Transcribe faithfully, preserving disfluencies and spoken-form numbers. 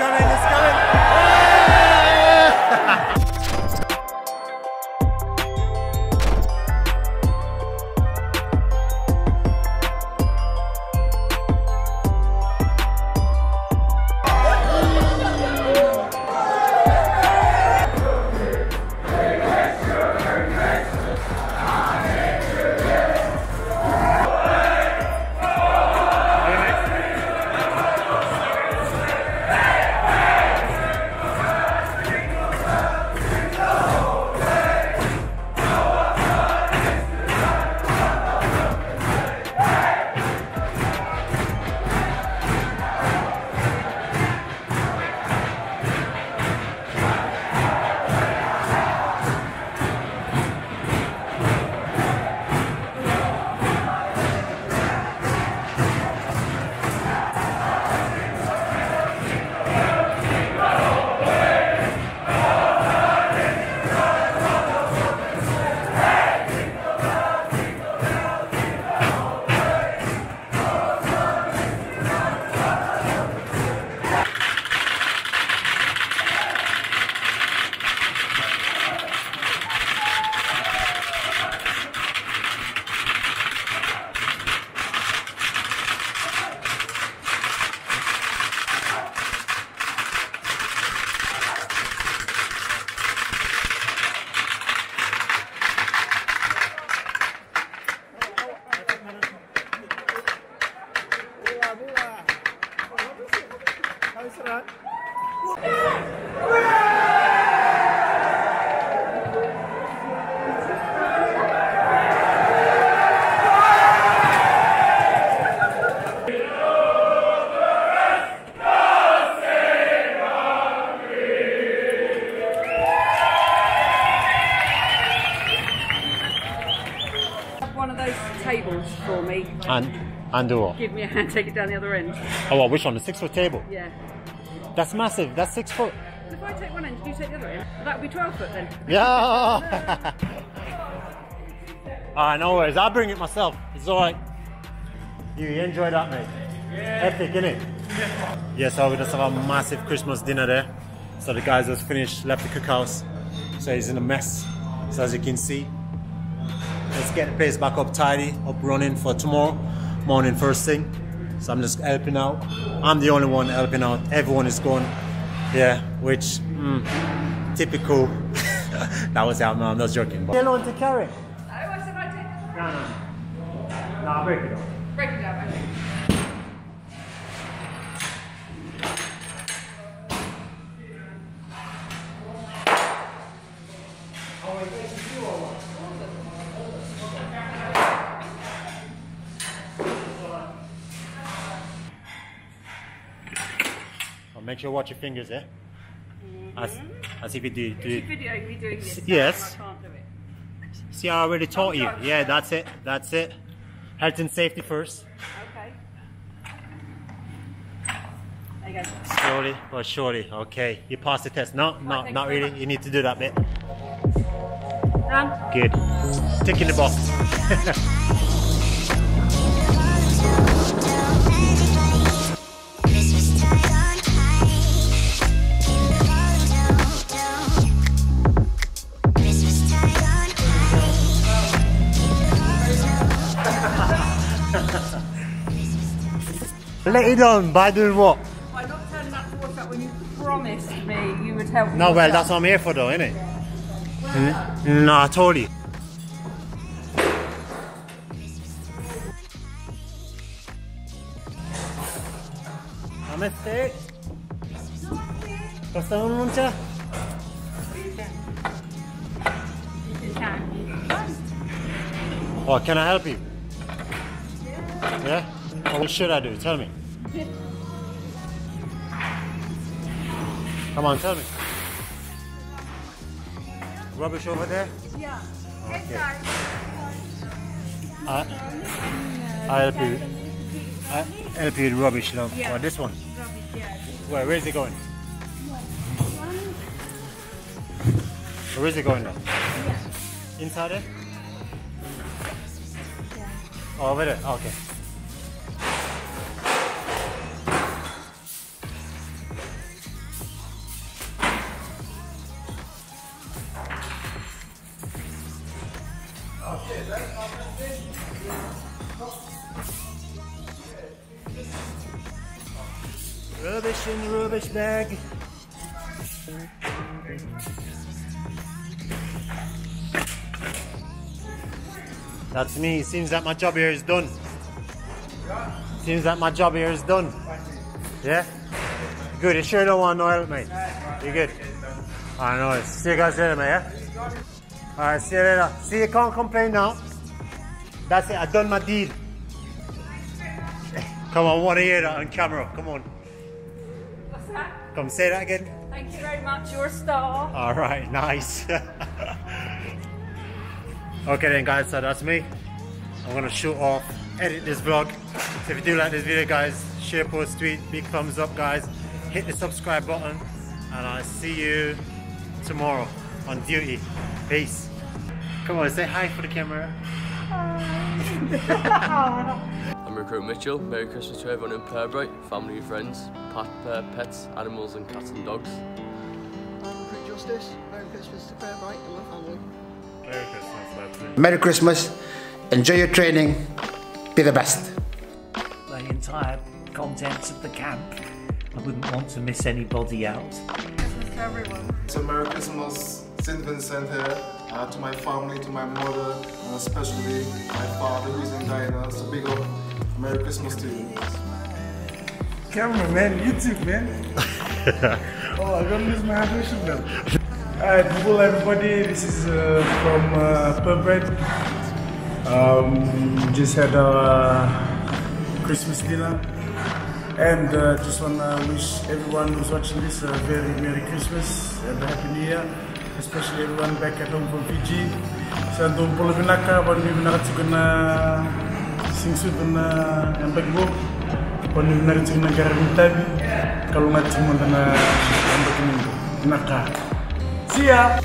coming, it's coming. Yeah! For me. And and do what? Give me a hand, take it down the other end. Oh, well, which one? The six foot table? Yeah. That's massive, that's six foot. If I take one end, you take the other end. That would be twelve foot then. Yeah! Alright, no worries, I'll bring it myself. It's alright. You, you enjoy that, mate? Yeah. Epic, innit? Yeah. Yeah, so we just have a massive Christmas dinner there. So the guys just finished, left the cookhouse. So he's in a mess. So as you can see, let's get the place back up tidy, up running for tomorrow morning first thing. So I'm just helping out. I'm the only one helping out. Everyone is gone. Yeah, which, mm, typical. That was out, no, I'm not joking. But. Hello to Karen. I always said I'd take No, no, no. No, I'll break it up. Break it up, I think. Make sure you watch your fingers, eh? Mm-hmm. As, as if you do. do if you video me doing this, yes. I can't do it. See, I already taught you. Sorry. Yeah, that's it. That's it. Health and safety first. Okay. There you go. Slowly but surely. Okay, you passed the test. No, no, not really. You need to do that bit. Done. Good. Tick in the box. Let it on by doing what? By not turning up to watch that when you promised me you would help me. No, well, that's what I'm here for, though, isn't it? Yeah. Well, mm? No, I told you. Namaste. Namaste. Oh, can I help you? Yeah. Yeah? Oh, what should I do? Tell me. Come on, tell me. Rubbish over there? Yeah. Okay. I, I'll help you. I'll help you with rubbish now. Yeah. Oh, this one? Rubbish, yeah. Where, where is it going? Where is it going now? Inside there? Oh, over there? Okay. Rubbish in the rubbish bag. That's me. Seems that my job here is done. Seems that my job here is done. Yeah? Good. You sure don't want no help, mate? You good? I know. See you guys later, mate, yeah? Alright, see you later. See, you can't complain now. That's it. I've done my deed. Come on, I want to hear that on camera. Come on. What's that? Come say that again. Thank you very much. Your star. Alright, nice. Okay then guys, so that's me. I'm gonna shoot off, edit this vlog. So if you do like this video guys, share, post, tweet, big thumbs up guys, hit the subscribe button, and I'll see you tomorrow on duty. Peace. Come on, say hi for the camera. Hi. I'm Recruit Mitchell. Merry Christmas to everyone in Pirbright, family and friends, pet, uh, pets, animals and cats and dogs. Recruit Justice. Merry Christmas to Pirbright and my family. Merry Christmas. Merry Christmas, enjoy your training, be the best. The entire contents of the camp, I wouldn't want to miss anybody out. Merry Christmas to everyone. So Merry Christmas, Cynthia Center, uh, to my family, to my mother, and especially my father who's in Ghana, so big up, Merry Christmas to you. Camera man, YouTube man. Oh, I don't lose my attention now. Alright, hello everybody, this is uh, from uh, Pirbright. Um Just had our Christmas dinner, and uh, just want to wish everyone who's watching this a very Merry Christmas and a Happy New Year, especially everyone back at home from Fiji. So I'm going to sing soup and I'm back home. I'm going to sing soup and I'm back home. See ya!